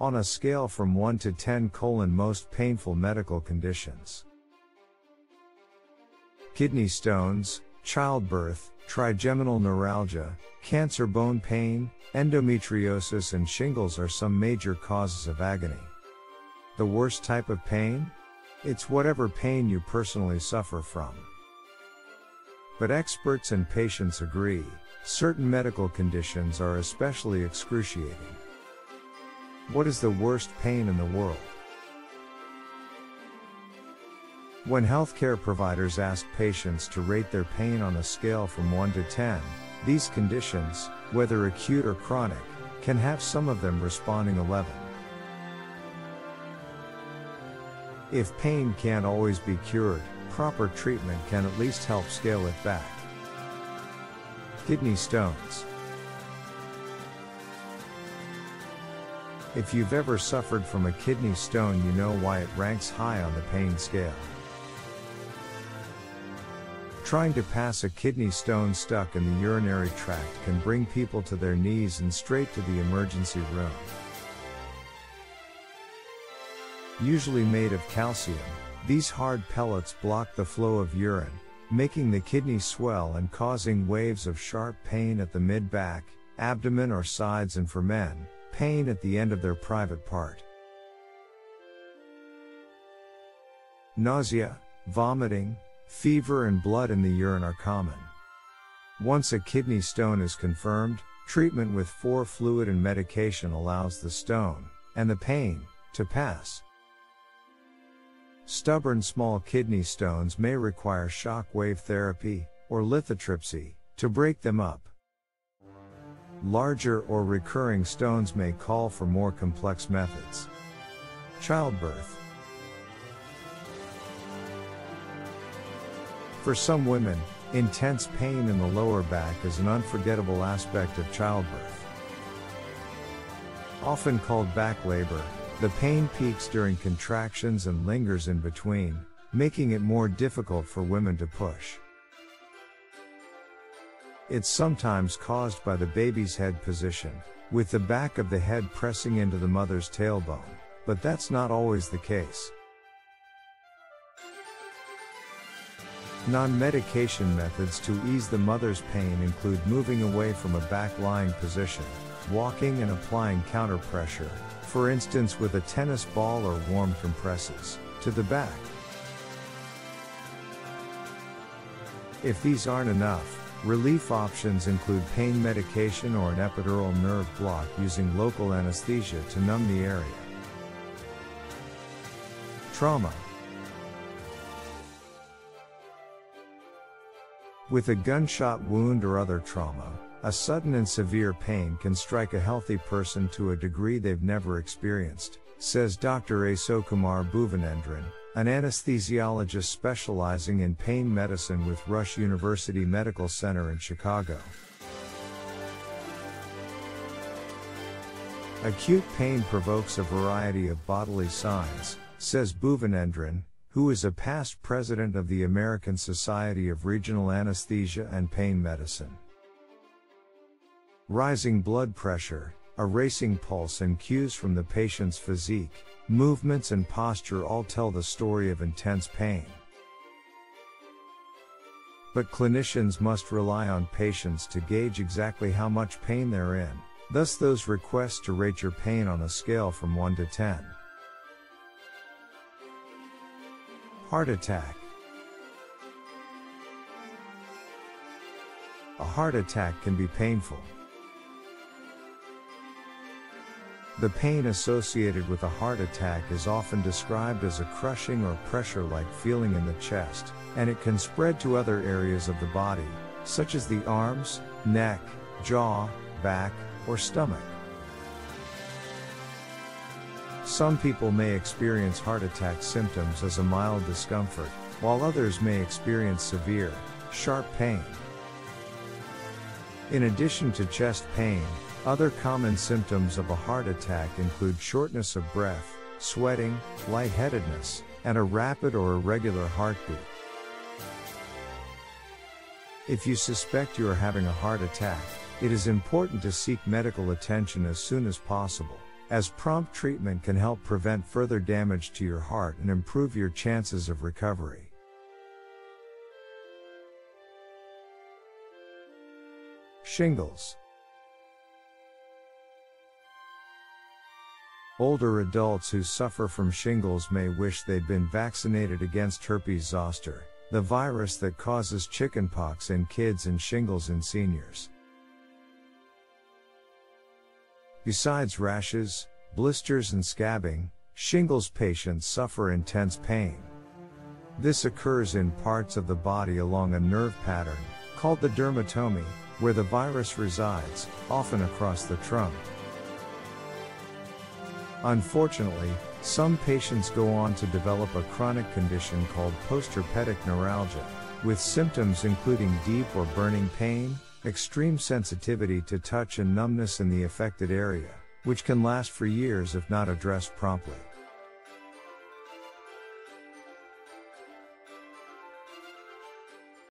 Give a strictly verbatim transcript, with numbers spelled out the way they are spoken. on a scale from one to ten: most painful medical conditions. Kidney stones, childbirth, trigeminal neuralgia, cancer, bone pain, endometriosis, and shingles are some major causes of agony. The worst type of pain? It's whatever pain you personally suffer from. But experts and patients agree, certain medical conditions are especially excruciating. What is the worst pain in the world? When healthcare providers ask patients to rate their pain on a scale from one to ten, these conditions, whether acute or chronic, can have some of them responding eleven. If pain can't always be cured, proper treatment can at least help scale it back. Kidney stones. If you've ever suffered from a kidney stone, you know why it ranks high on the pain scale. Trying to pass a kidney stone stuck in the urinary tract can bring people to their knees and straight to the emergency room. Usually made of calcium, these hard pellets block the flow of urine, making the kidney swell and causing waves of sharp pain at the mid-back, abdomen or sides, and for men, pain at the end of their private part. Nausea, vomiting, fever, and blood in the urine are common. Once a kidney stone is confirmed, treatment with four fluid and medication allows the stone, and the pain, to pass. Stubborn small kidney stones may require shock wave therapy, or lithotripsy, to break them up. Larger or recurring stones may call for more complex methods. Childbirth. For some women, intense pain in the lower back is an unforgettable aspect of childbirth. Often called back labor, the pain peaks during contractions and lingers in between, making it more difficult for women to push. It's sometimes caused by the baby's head position, with the back of the head pressing into the mother's tailbone, but that's not always the case. Non-medication methods to ease the mother's pain include moving away from a back-lying position, walking, and applying counter-pressure, for instance with a tennis ball or warm compresses, to the back. If these aren't enough, relief options include pain medication or an epidural nerve block using local anesthesia to numb the area. Trauma. With a gunshot wound or other trauma, a sudden and severe pain can strike a healthy person to a degree they've never experienced, says Doctor Asokumar Buvanendran, an anesthesiologist specializing in pain medicine with Rush University Medical Center in Chicago. Acute pain provokes a variety of bodily signs, says Buvanendran, who is a past president of the American Society of Regional Anesthesia and Pain Medicine. Rising blood pressure, a racing pulse, and cues from the patient's physique, movements, and posture all tell the story of intense pain. But clinicians must rely on patients to gauge exactly how much pain they're in, thus those requests to rate your pain on a scale from one to ten. Heart attack. A heart attack can be painful. The pain associated with a heart attack is often described as a crushing or pressure-like feeling in the chest, and it can spread to other areas of the body, such as the arms, neck, jaw, back, or stomach. Some people may experience heart attack symptoms as a mild discomfort, while others may experience severe, sharp pain. In addition to chest pain, other common symptoms of a heart attack include shortness of breath, sweating, lightheadedness, and a rapid or irregular heartbeat. If you suspect you are having a heart attack, it is important to seek medical attention as soon as possible, as prompt treatment can help prevent further damage to your heart and improve your chances of recovery. Shingles. Older adults who suffer from shingles may wish they'd been vaccinated against herpes zoster, the virus that causes chickenpox in kids and shingles in seniors. Besides rashes, blisters and scabbing, shingles patients suffer intense pain. This occurs in parts of the body along a nerve pattern, called the dermatome, where the virus resides, often across the trunk. Unfortunately, some patients go on to develop a chronic condition called postherpetic neuralgia, with symptoms including deep or burning pain, extreme sensitivity to touch and numbness in the affected area, which can last for years if not addressed promptly.